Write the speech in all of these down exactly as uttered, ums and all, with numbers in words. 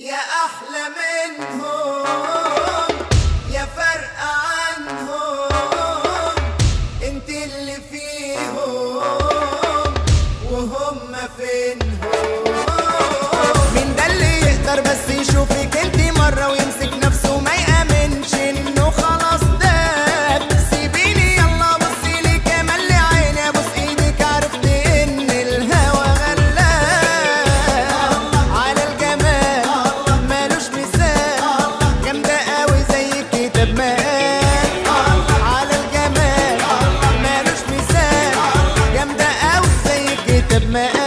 يا أحلى منهم يا فرقة عنهم، انت اللي فيهم وهم فينهم. مين ده اللي يقدر بس يشوفك انت مرة ويمسك نفسه وما يأمنش انه خلاص داب؟ سيبيني يلا بصي لي كمان لعيني، ابوس ايدك عرفت ان الهوى غلاب على الجمال مالوش مثال، جامدة قوي زي الكتاب مقال على الجمال مالوش مثال، جامدة قوي زي الكتاب مقال.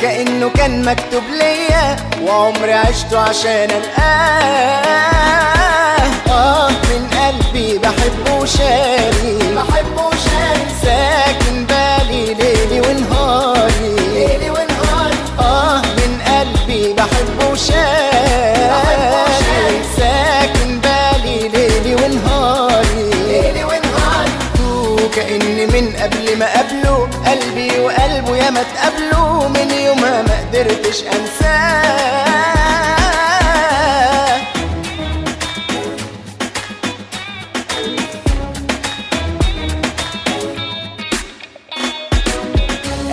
كأنه كان مكتوب ليا وعمري عشته عشان القاه. اه من قلبي بحبه شاري بحبه شاري، ساكن بالي ليلي ونهاري ليلي ونهاري. اه من قلبي بحبه شاري بحبه شاري، ساكن بالي ليلي ونهاري. لما تقابله من يومها ما قدرتش انساه.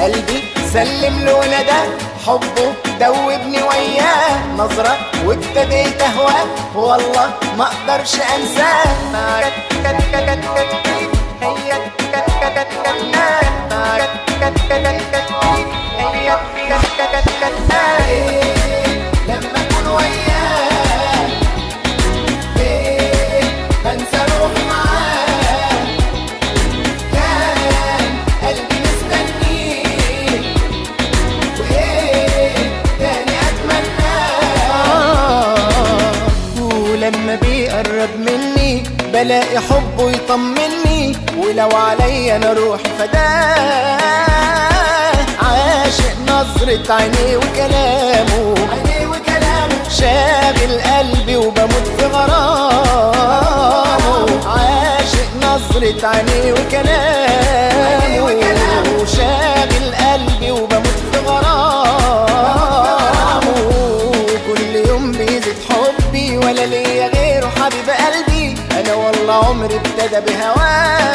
قلبي سلم له ندى حبه دوبني وياه، نظرة وابتديت اهواه والله ما اقدرش انساه. لما اكون وياه بنسى روحي معاه، كان قلبي مستنيه وايه تاني اتمناه. ولما بيقرب مني بلاقي حبه يطمني، ولو عليا انا روحي فداه. عاشق نظرة عينيه وكلامه، عينيه وكلامه شاغل قلبي وبموت في غرامه. عاشق نظرة عينيه وكلامه، وكلامه شاغل قلبي وبموت في غرامه. كل يوم بيزيد حبي ولا ليا غيره حبيب قلبي، أنا والله عمري ابتدى بهواه.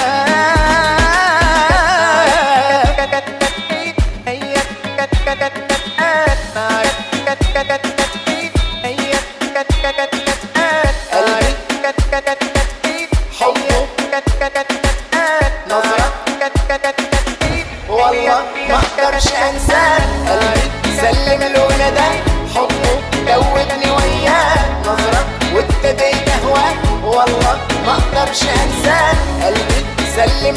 والله ما اقدرش انساه، قلبي سلم له ندى حبه دوبني وياه، نظرة وابتديت اهواه والله ما اقدرش انساه. قلبي سلم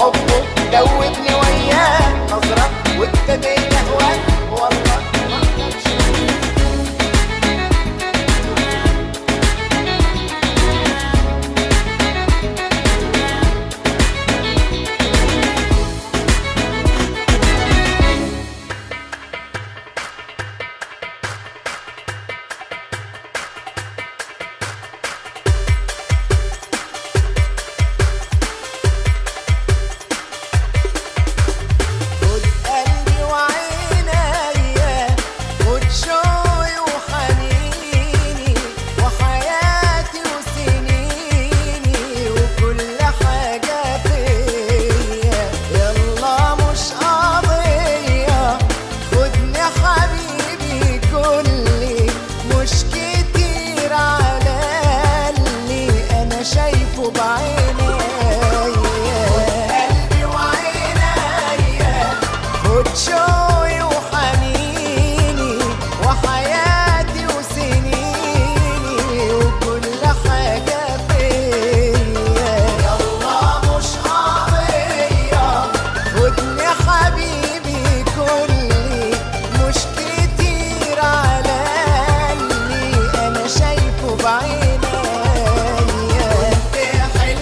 حبه دوبني وياه، نظرة وابتديت اهواه والله ما اقدرش بعيني. وانت حلو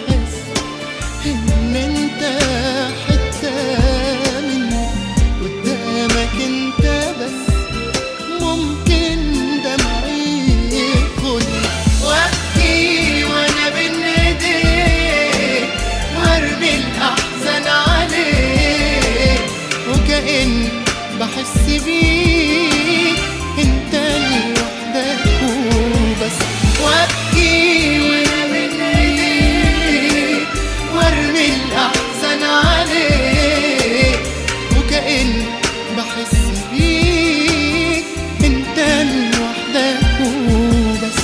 ان انت حتة مني، قدامك انت بس ممكن دمعي يدخل وابكي وانا بين ايديك وارمي الاحزان عليك، وكأن بحس بيك انت لوحدك وبس، وابكي وانا بين ايديك وارمي الاحزان عليك، وكأن بحس بيك انت لوحدك وبس.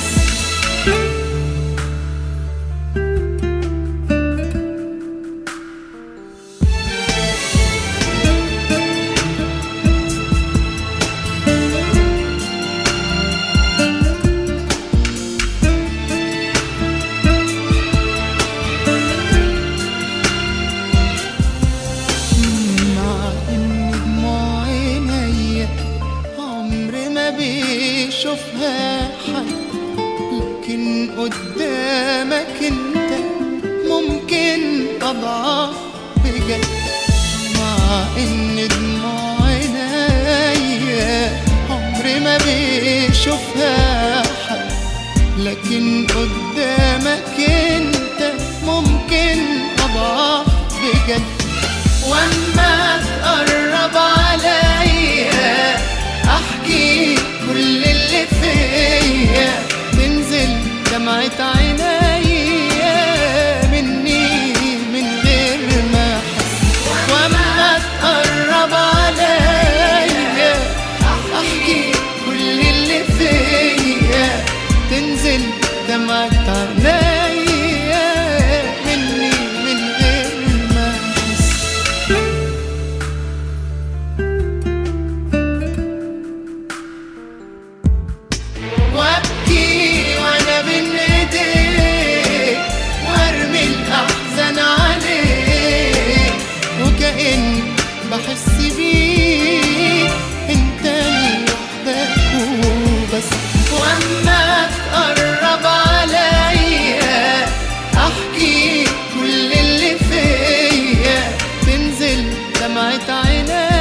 بيشوفها حد، لكن قدامك انت ممكن اضعف بجد، مع ان دموع عينيا عمري ما بيشوفها حد، لكن قدامك انت ممكن اضعف بجد، واما تقرب عليا احكي كل اللي فيا، تنزل دمعة عينيا مني من غير ما احس، وما تقرب عليا احكي كل اللي فيا، تنزل دمعة عينيا وابكي وانا بين ايديك وارمي الاحزان عليك، وكأن بحس بيك انت لوحدك وبس، واما تقرب عليا احكي كل اللي فيا، تنزل دمعة عينيا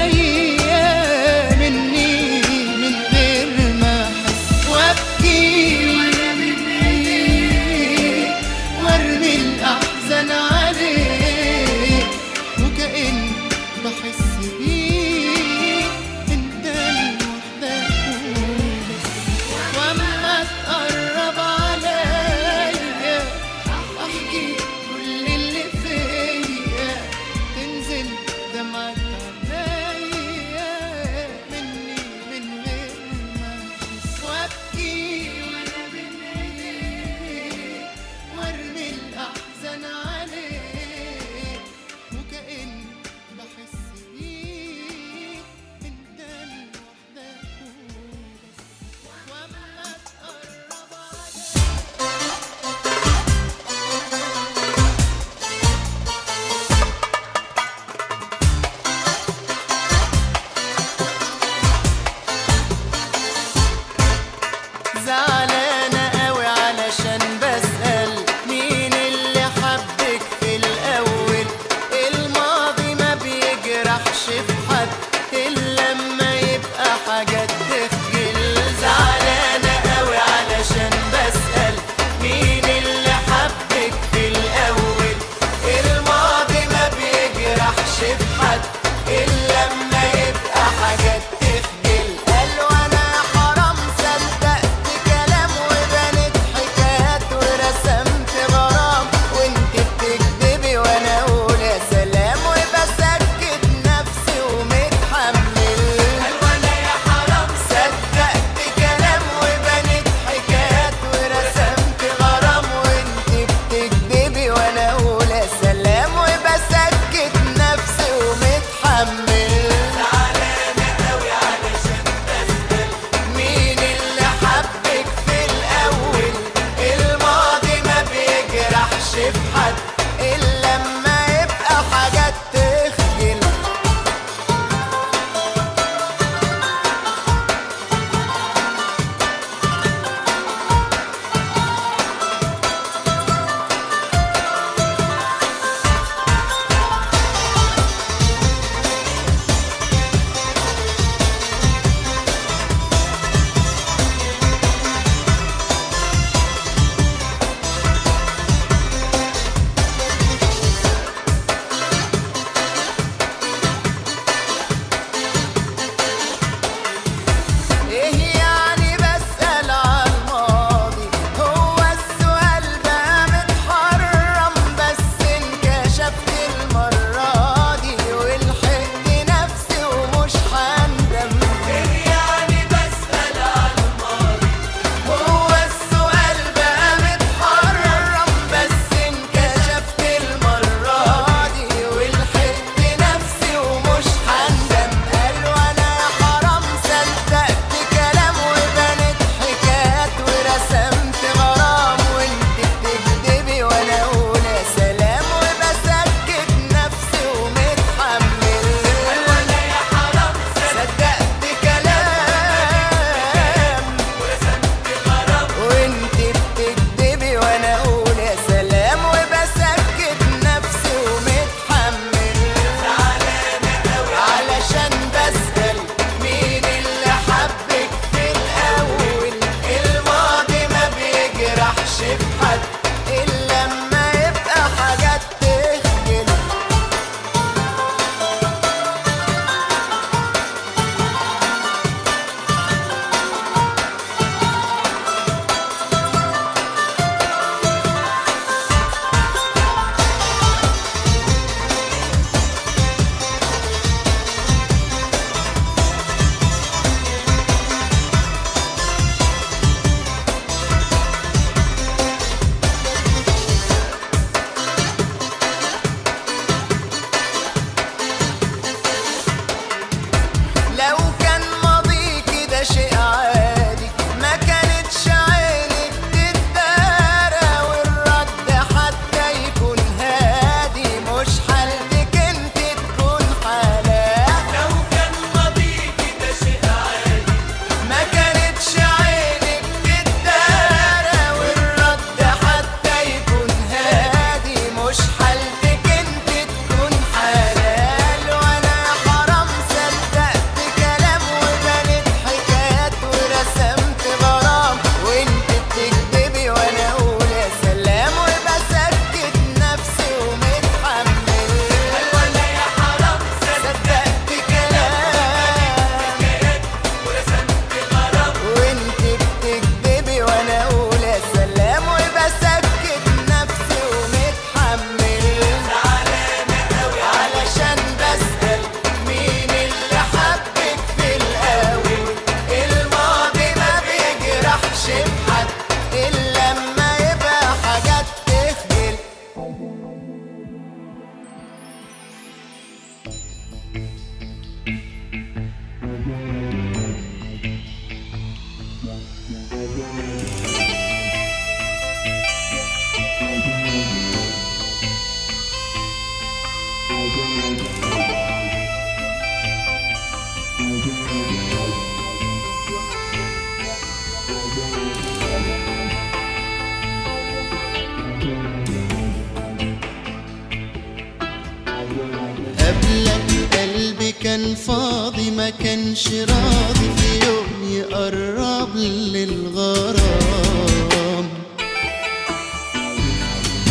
الفاضي ما كانش راضي في يوم يقرب للغرام.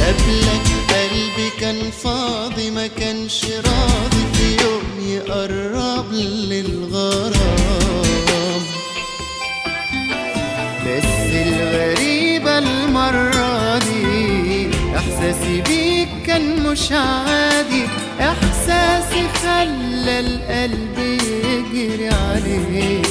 قبلك قلبي كان فاضي ما كانش راضي في يوم يقرب للغرام. بس الغريبة المرة دي احساسي بيك كان مش عادي، احساسي خلى القلب يجري عليه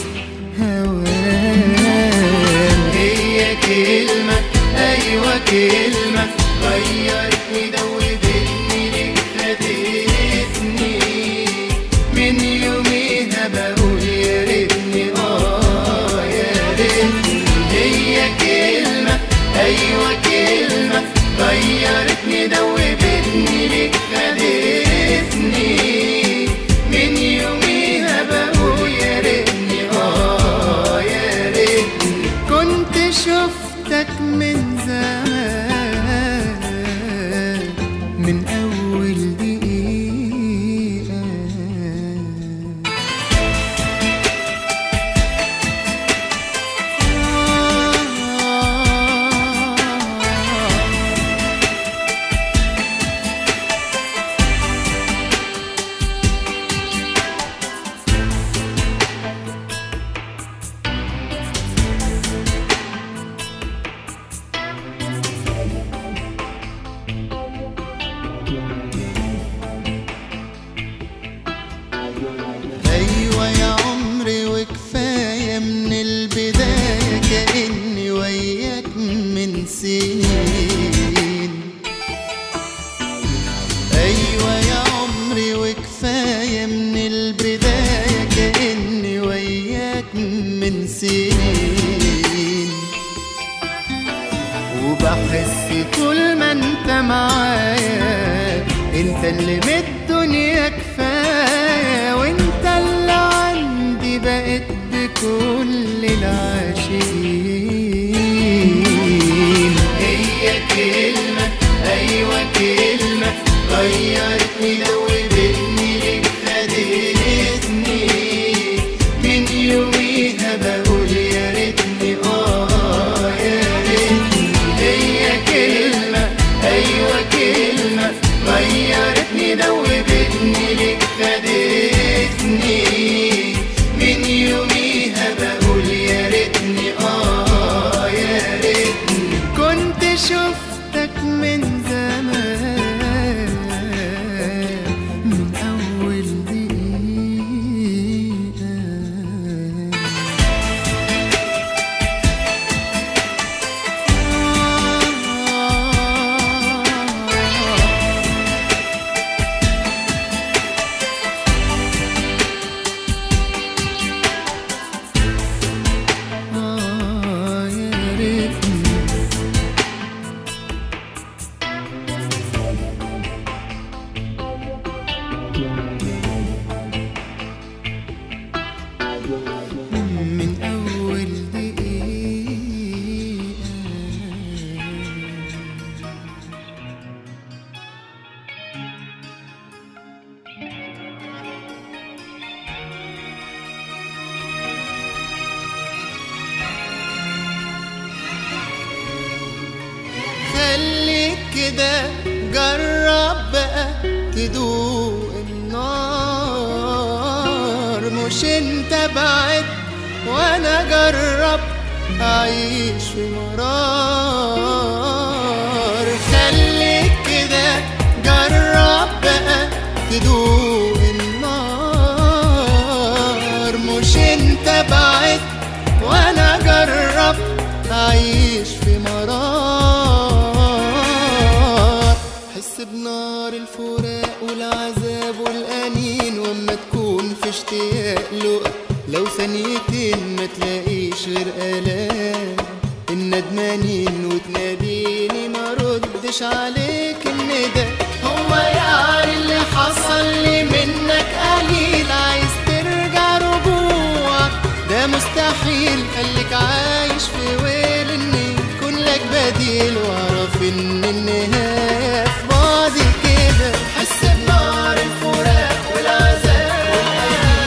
هوان. هي كلمة ايوه كلمة غيرتني دوبتني ليك، خدتني من يوميها بقول يا ريتني اه يا ريتني. هي كلمة ايوه كلمة غيرتني دوبتني ليك، خدتني من يوميها بقول يا ريتني اه يا ريتني. كنت شفتك من زمان من أول دقيقة، كأني وياك من سنين. أيوة يا عمري وكفاية من البداية كأني وياك من سنين. وبحس طول ما انت معايا انت اللي مالدنيا كفاية، وانت اللي عندي بقيت بكل العاشقين. هي كلمة أيوة كلمة غيرتني دوبتني ليك، خدتني من يوميها بقول يا ريتني آه يا ريتني. هي كلمة أيوة كلمة غيرتني دوبتني ليك، خدتني من يوميها بقول يا ريتني اه يا ريتني. كنت شفتك من زمان من أول دقيقة. من أول دقيقة خليك كده، جرب بقى تدوق النار. مش انت بعد وانا جرب اعيش في مرار. خليك كده، جرب بقى تدوق النار. مش انت بعد وانا جرب اعيش في مرار. حس بنار الفراق والعذاب والانين، واما تكون في اشتياق لقاء لو ثانيتين ما تلاقيش غير آلام. الندمانين وتناديني ما ردش عليك، ان ده هو يعني اللي حصل لي منك قليل. عايز ترجع رجوعك ده مستحيل، خليك عايش في ويل ان يكون لك بديل، واعرف ان النهاية في بعض كده. حس بنار الفراق والعذاب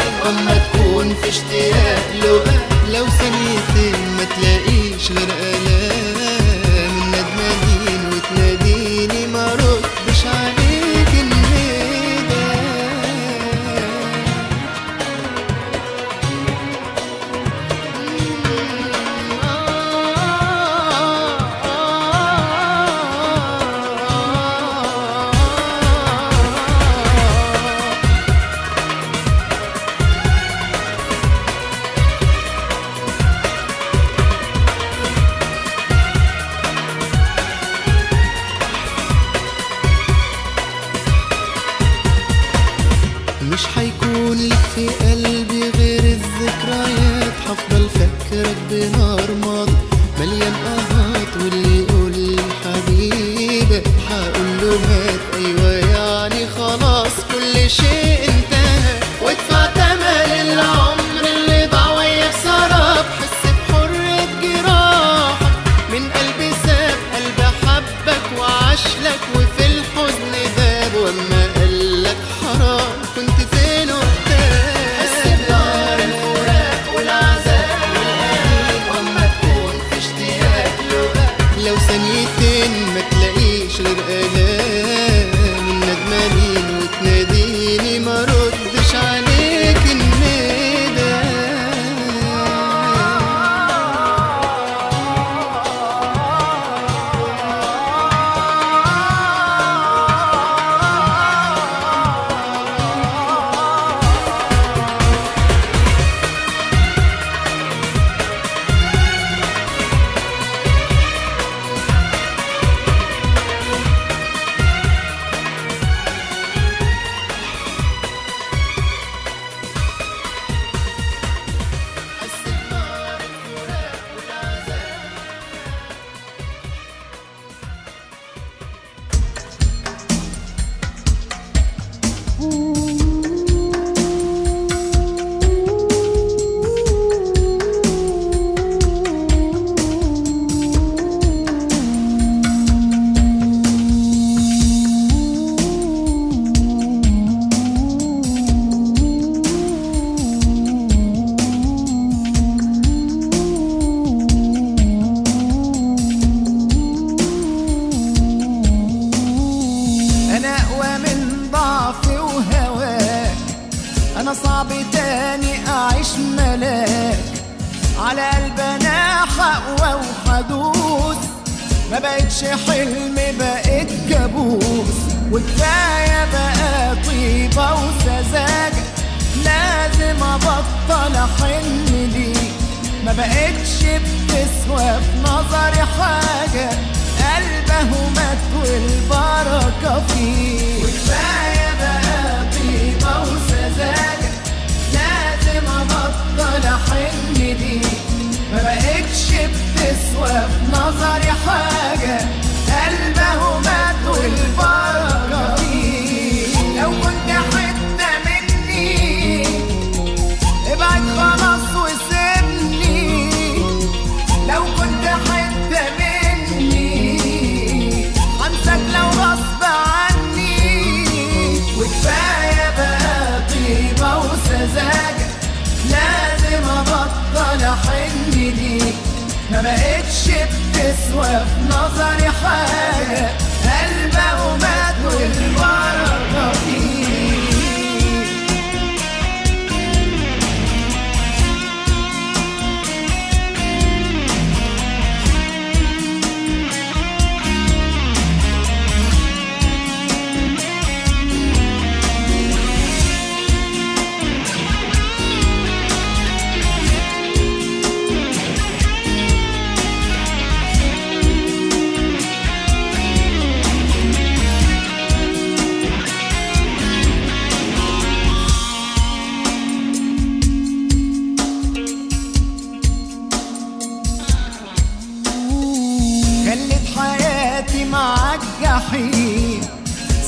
مش حيكون لك في قلبي غير الذكريات، حفضل فكرك بنار ماضي مليان قهات، واللي يقول حبيبك حقول له هات، ايوه يعني خلاص كل شيء انتهى، وادفع تمن العمر اللي ضاع وياك سراب، حس بحرية جراحك من قلبي ساب، قلبي حبك وعاش لك وفي الحزن ذاب، واما قال لك حرام كنت فين وقتها، حس بنار الفراق والعذاب والألم، واما تكون في اشتياق له لو ثانيتين ما تلاقيش غير آلام، الندمانين وتناديني ما ردش عليك الندى، ما بقتش بتسوى في نظري حاجة، قلبه مات والبركة فيه.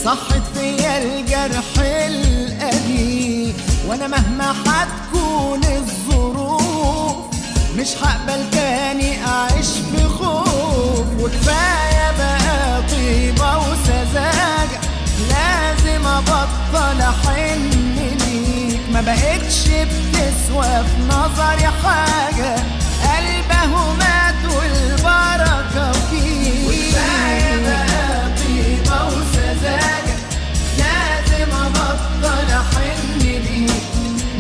صحت فيا الجرح القديم، وانا مهما حتكون الظروف مش هقبل تاني اعيش في خوف، وكفايه بقى طيبه وسذاجه لازم ابطل احن ليك، ما بقتش بتسوى في نظري حاجه، قلبه مات والبركه فيه. لازم ابطل احن ليك،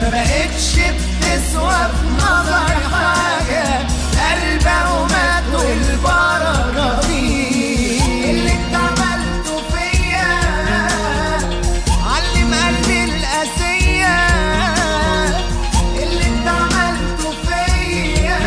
ما بقتش بتسوى في نظري حاجه، قلبه مات والبركه فيه. اللي انت عملته فيا علم قلبي القاسيه، اللي انت عملته فيا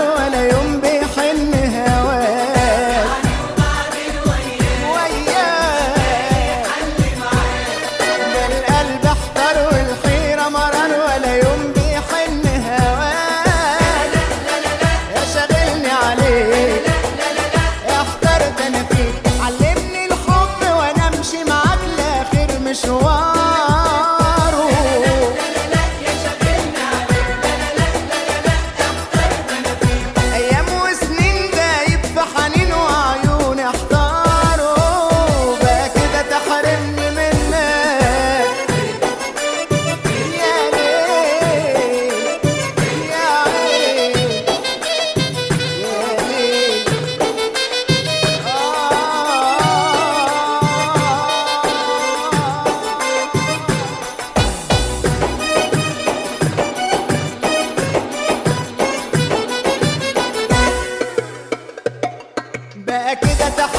ولا يوم بيحن تحت